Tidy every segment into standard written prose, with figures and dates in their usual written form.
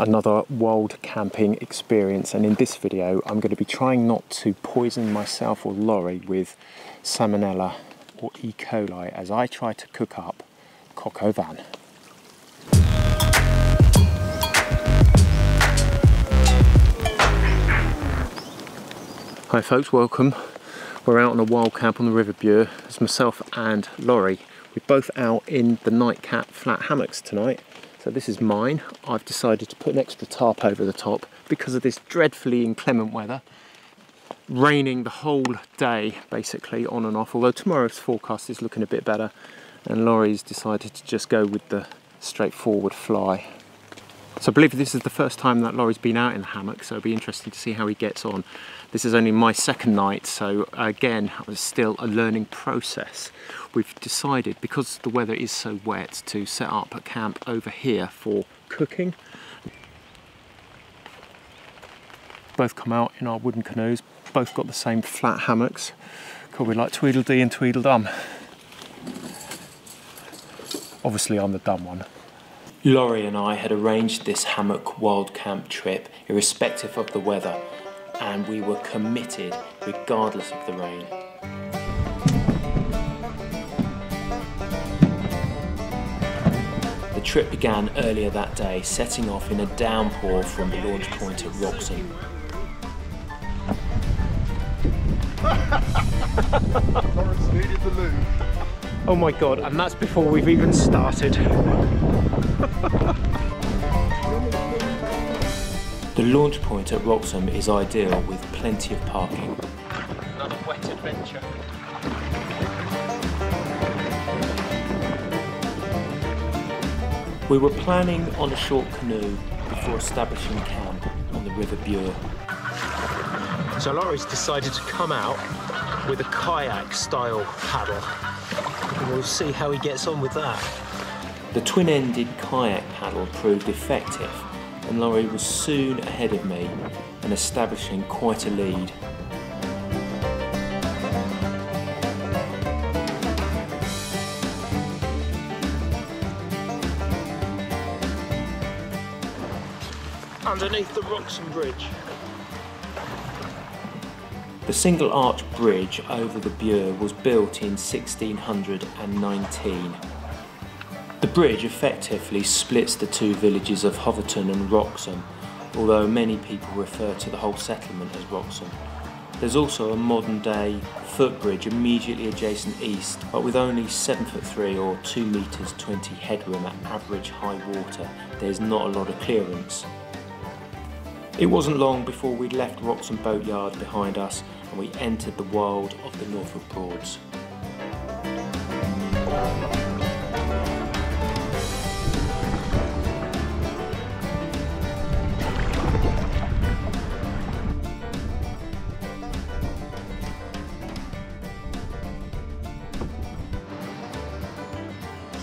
another wild camping experience, and in this video I'm going to be trying not to poison myself or Laurie with salmonella or E. coli as I try to cook up coq au vin. Hi folks, welcome. We're out on a wild camp on the River Bure. It's myself and Laurie. We're both out in the Night Cat flat hammocks tonight. So this is mine. I've decided to put an extra tarp over the top because of this dreadfully inclement weather. Raining the whole day, basically, on and off. Although tomorrow's forecast is looking a bit better, and Laurie's decided to just go with the straightforward fly. So I believe this is the first time that Laurie's been out in the hammock, so it'll be interesting to see how he gets on. This is only my second night, so again, it's still a learning process. We've decided, because the weather is so wet, to set up a camp over here for cooking. Both come out in our wooden canoes, both got the same flat hammocks. Cool, we're like Tweedledee and Tweedledum. Obviously I'm the dumb one. Laurie and I had arranged this hammock wild camp trip irrespective of the weather, and we were committed regardless of the rain. The trip began earlier that day, setting off in a downpour from the launch point at Wroxham. Oh my god, and that's before we've even started. The launch point at Wroxham is ideal with plenty of parking. Another wet adventure. We were planning on a short canoe before establishing camp on the River Bure. So Laurie's decided to come out with a kayak style paddle. And we'll see how he gets on with that. The twin-ended kayak paddle proved effective, and Laurie was soon ahead of me and establishing quite a lead. Underneath the Wroxham Bridge. The single arch bridge over the Bure was built in 1619. The bridge effectively splits the two villages of Hoverton and Wroxham, although many people refer to the whole settlement as Wroxham. There's also a modern day footbridge immediately adjacent east, but with only 7'3" or 2.20 metres headroom at average high water, there's not a lot of clearance. It wasn't long before we left Wroxham boatyard behind us and we entered the world of the Norfolk Broads.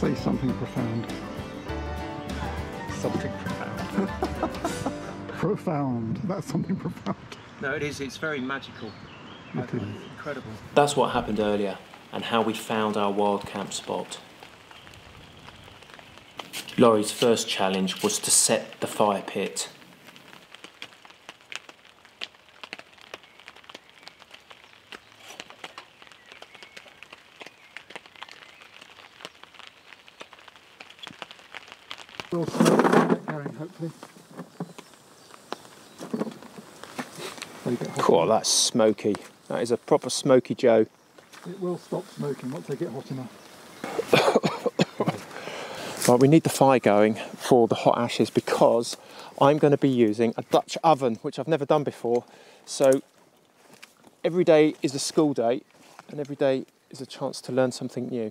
Say something profound. Something profound. Profound. That's something profound. No, it is. It's very magical. It is. Incredible. That's what happened earlier and how we found our wild camp spot. Laurie's first challenge was to set the fire pit. We'll start going, hopefully. Cool, that's smoky. That is a proper smoky Joe. It will stop smoking once they get hot enough. Right, we need the fire going for the hot ashes because I'm going to be using a Dutch oven, which I've never done before. So every day is a school day and every day is a chance to learn something new.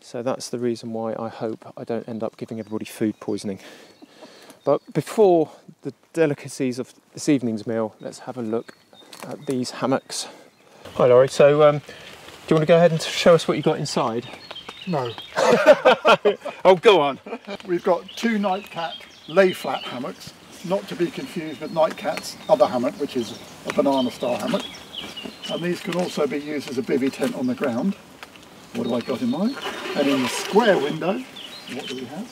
So that's the reason why I hope I don't end up giving everybody food poisoning. But before the delicacies of this evening's meal, let's have a look at these hammocks. Hi Laurie, so do you want to go ahead and show us what you got inside? No. Oh, go on. We've got two Night Cat lay flat hammocks, not to be confused with Night Cat's other hammock, which is a banana style hammock. And these can also be used as a bivvy tent on the ground. What do I got in mind? And in the square window, what do we have?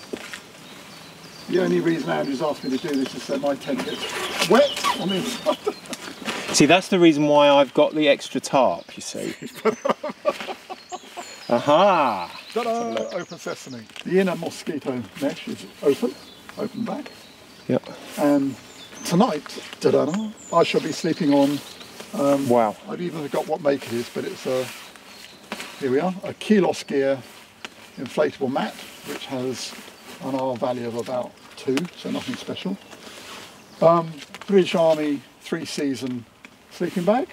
The only reason Andrew's asked me to do this is so my tent gets wet on the inside. See, that's the reason why I've got the extra tarp, you see. Aha! Ta-da! Open sesame. The inner mosquito mesh is open, open back. Yep. And tonight, ta-da, I shall be sleeping on. Wow. I've even forgot what make it is, but it's a. Here we are, a Kilos gear inflatable mat, which has an R value of about 2, so nothing special. British Army 3-season sleeping bag,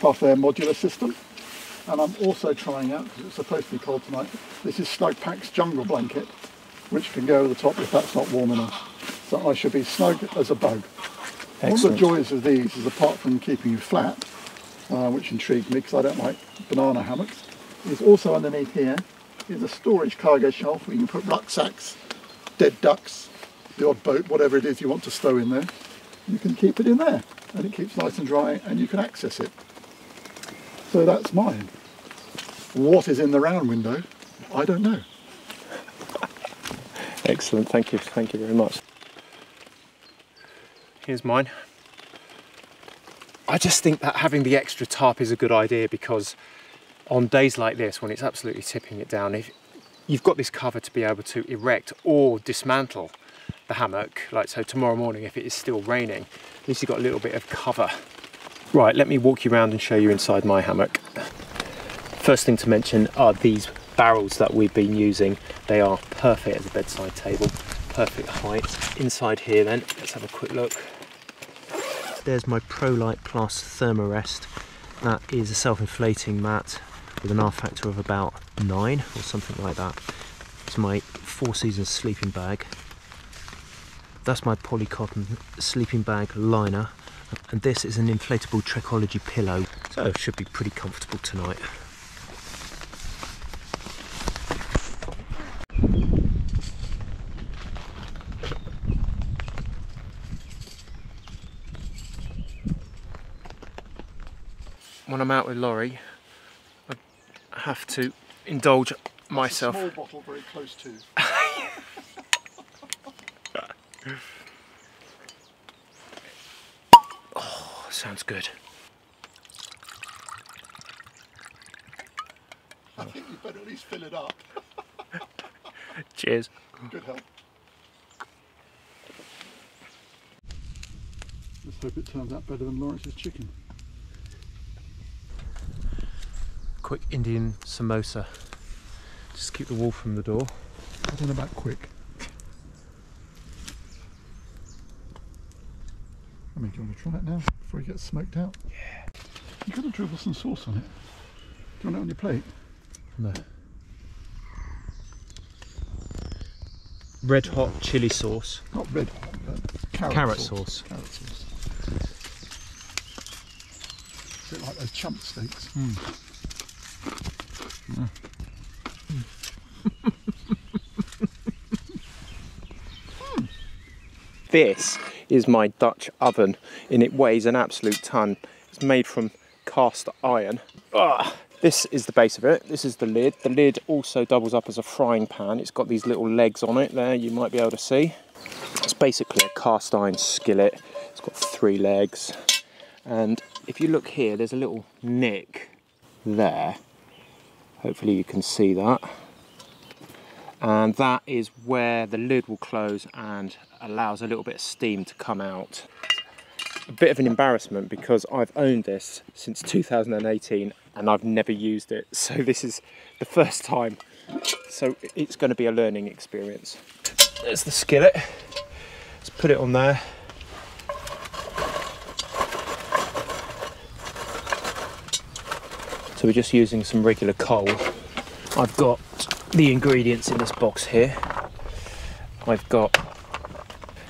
part of their modular system. And I'm also trying out, because it's supposed to be cold tonight, this is Snugpak's Jungle Blanket, which can go over the top if that's not warm enough. So I should be snug as a bug. Excellent. One of the joys of these is, apart from keeping you flat, which intrigued me because I don't like banana hammocks, is also underneath here is a storage cargo shelf where you can put rucksacks, dead ducks, the odd boat, whatever it is you want to stow in there. You can keep it in there, and it keeps nice and dry, and you can access it. So that's mine. What is in the round window? I don't know. Excellent, thank you very much. Here's mine. I just think that having the extra tarp is a good idea, because on days like this, when it's absolutely tipping it down, if you've got this cover to be able to erect or dismantle the hammock, like so tomorrow morning if it is still raining, at least you've got a little bit of cover. Right, let me walk you around and show you inside my hammock. First thing to mention are these barrels that we've been using. They are perfect as a bedside table, perfect height. Inside here then, let's have a quick look. There's my ProLite Plus Therm-a-Rest. That is a self-inflating mat with an R factor of about 9 or something like that. It's my 4-season sleeping bag. That's my polycotton sleeping bag liner. And this is an inflatable Trekology pillow. So it should be pretty comfortable tonight. When I'm out with Laurie, I have to indulge myself. That's a small bottle, very close to. Oh, sounds good. I think you better at least fill it up. Cheers. Good help. Let's hope it turns out better than Lawrence's chicken. Quick Indian samosa. Just keep the wall from the door. I don't know about quick. I mean, do you want to try it now before it gets smoked out? Yeah. You've got to dribble some sauce on it. Do you want it on your plate? No. Red hot chili sauce. Not red hot, but carrot sauce. Carrot sauce. A bit like those chump steaks. Mm. This is my Dutch oven, and it weighs an absolute ton. It's made from cast iron. Ugh. This is the base of it. This is the lid. The lid also doubles up as a frying pan. It's got these little legs on it there, you might be able to see. It's basically a cast iron skillet. It's got 3 legs. And if you look here, there's a little nick there. Hopefully you can see that. And that is where the lid will close and allows a little bit of steam to come out. A bit of an embarrassment, because I've owned this since 2018 and I've never used it. So this is the first time. So it's going to be a learning experience. There's the skillet. Let's put it on there. So we're just using some regular coal. I've got the ingredients in this box here. I've got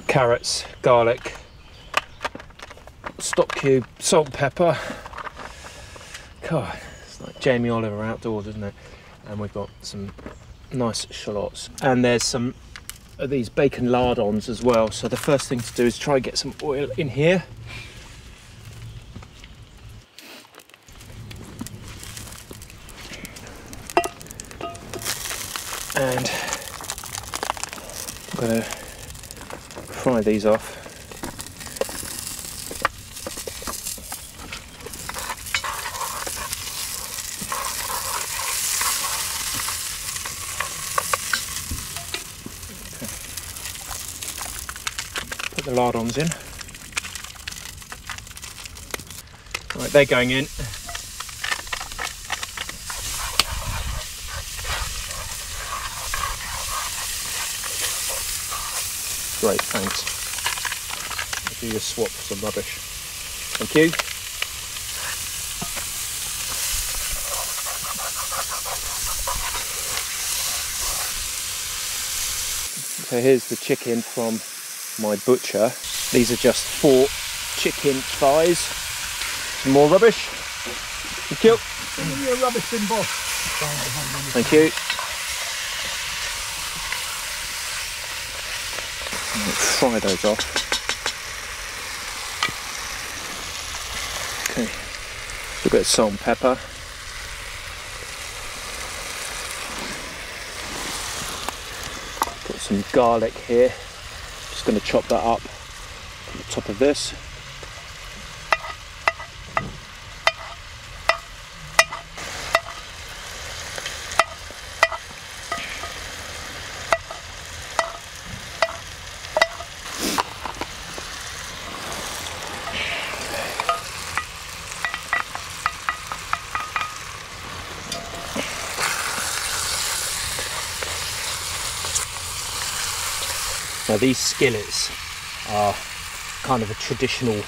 carrots, garlic, stock cube, salt and pepper. God, it's like Jamie Oliver outdoors, isn't it? And we've got some nice shallots. And there's some of these bacon lardons as well. So the first thing to do is try and get some oil in here. And I'm going to of these off. Put the lardons in. Right, they're going in. Great, thanks. I'll do your swap for some rubbish. Thank you. So here's the chicken from my butcher. These are just 4 chicken thighs. Some more rubbish. Thank you. Give me your rubbish bin, boss. Thank you. Fry those off. Okay, a little bit of salt and pepper. Got some garlic here. Just going to chop that up on top of this. Now these skillets are kind of a traditional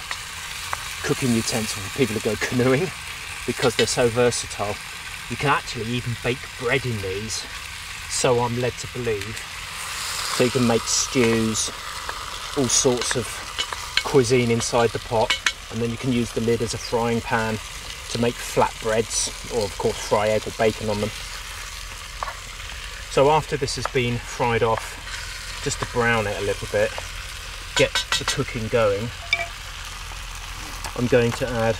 cooking utensil for people who go canoeing because they're so versatile. You can actually even bake bread in these, so I'm led to believe. So you can make stews, all sorts of cuisine inside the pot, and then you can use the lid as a frying pan to make flatbreads or of course fry egg or bacon on them. So after this has been fried off, just to brown it a little bit, get the cooking going, I'm going to add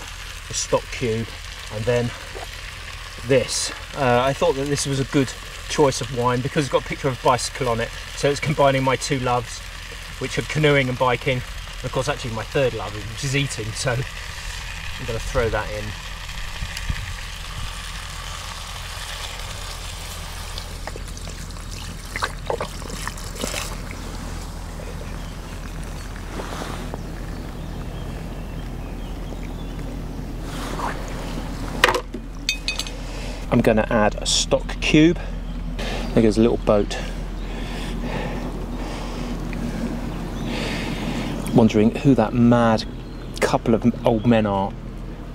a stock cube and then this. I thought that this was a good choice of wine because it's got a picture of a bicycle on it, so it's combining my 2 loves, which are canoeing and biking, and of course actually my 3rd love, which is eating, so I'm going to throw that in. I'm going to add a stock cube. There goes a little boat. Wondering who that mad couple of old men are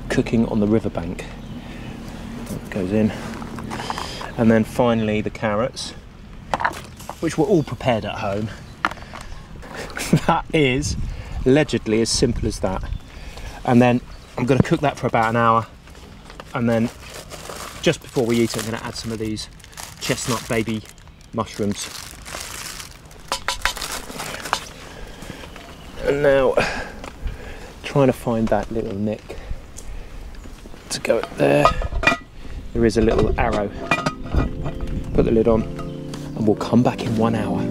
cooking on the riverbank. That goes in. And then finally the carrots, which were all prepared at home. That is allegedly as simple as that. And then I'm going to cook that for about an hour, and then just before we eat it, I'm going to add some of these chestnut baby mushrooms. And now, trying to find that little nick to go there. There is a little arrow. Put the lid on, and we'll come back in 1 hour.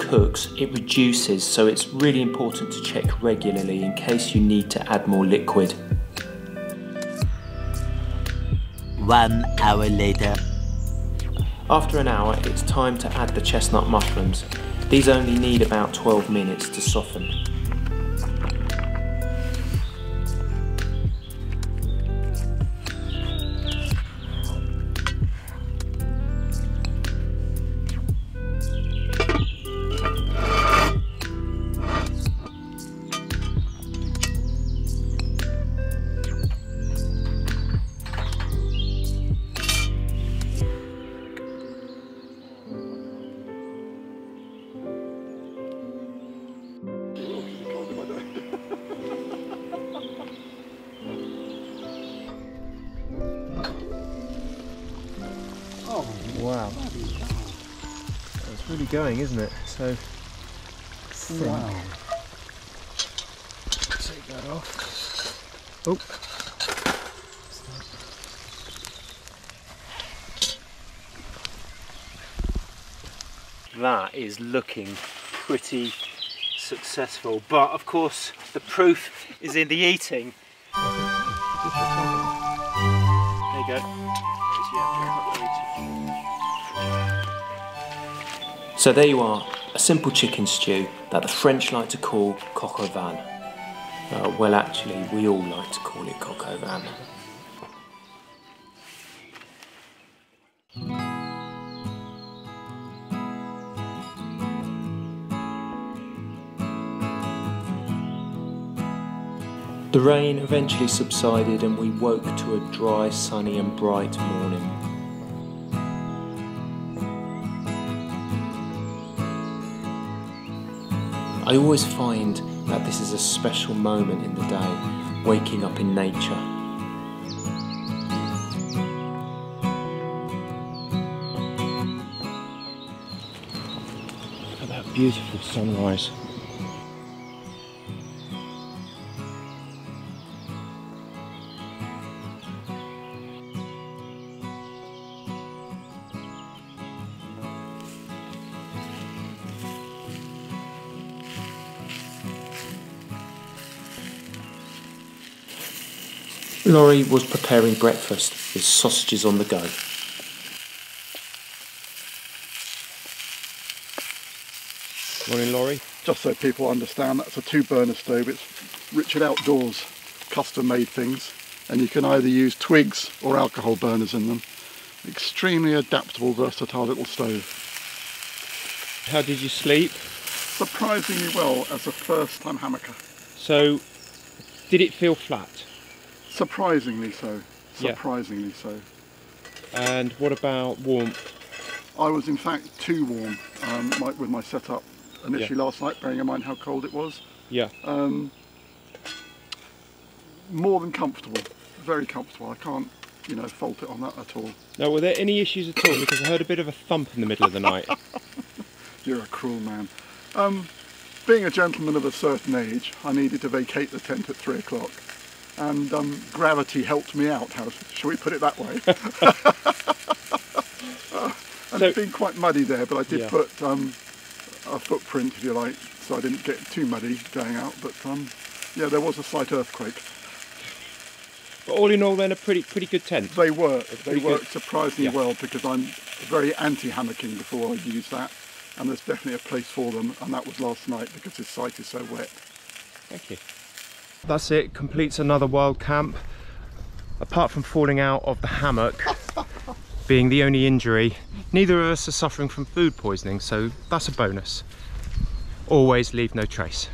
Cooks, it reduces, so it's really important to check regularly in case you need to add more liquid. 1 hour later. After an hour, it's time to add the chestnut mushrooms. These only need about 12 minutes to soften. be going, isn't it? So thin. Wow. Take that off. Oh. That is looking pretty successful, but of course the proof is in the eating. There you go. So there you are, a simple chicken stew that the French like to call coq au vin. Well, actually, we all like to call it coq au vin. The rain eventually subsided and we woke to a dry, sunny and bright morning. I always find that this is a special moment in the day, waking up in nature. Look at that beautiful sunrise. Laurie was preparing breakfast with sausages on the go. Morning, Laurie. Just so people understand, that's a two-burner stove. It's Richard Outdoors custom-made things, and you can either use twigs or alcohol burners in them. Extremely adaptable, versatile little stove. How did you sleep? Surprisingly well as a first-time hammocker. So, did it feel flat? Surprisingly so, surprisingly so. And what about warmth? I was in fact too warm with my setup initially last night, bearing in mind how cold it was. Yeah. More than comfortable, very comfortable. I can't, you know, fault it on that at all. Now, were there any issues at all? Because I heard a bit of a thump in the middle of the night. You're a cruel man. Being a gentleman of a certain age, I needed to vacate the tent at 3 o'clock. And gravity helped me out, shall we put it that way? And so, it's been quite muddy there, but I did put a footprint, if you like, so I didn't get too muddy going out, but yeah, there was a slight earthquake. But all in all then, a pretty good tent? They worked. They worked surprisingly well, because I'm very anti-hammocking before I use that, and there's definitely a place for them, and that was last night because this site is so wet. Thank you. That's it, completes another wild camp. Apart from falling out of the hammock being the only injury, neither of us are suffering from food poisoning, so that's a bonus. Always leave no trace.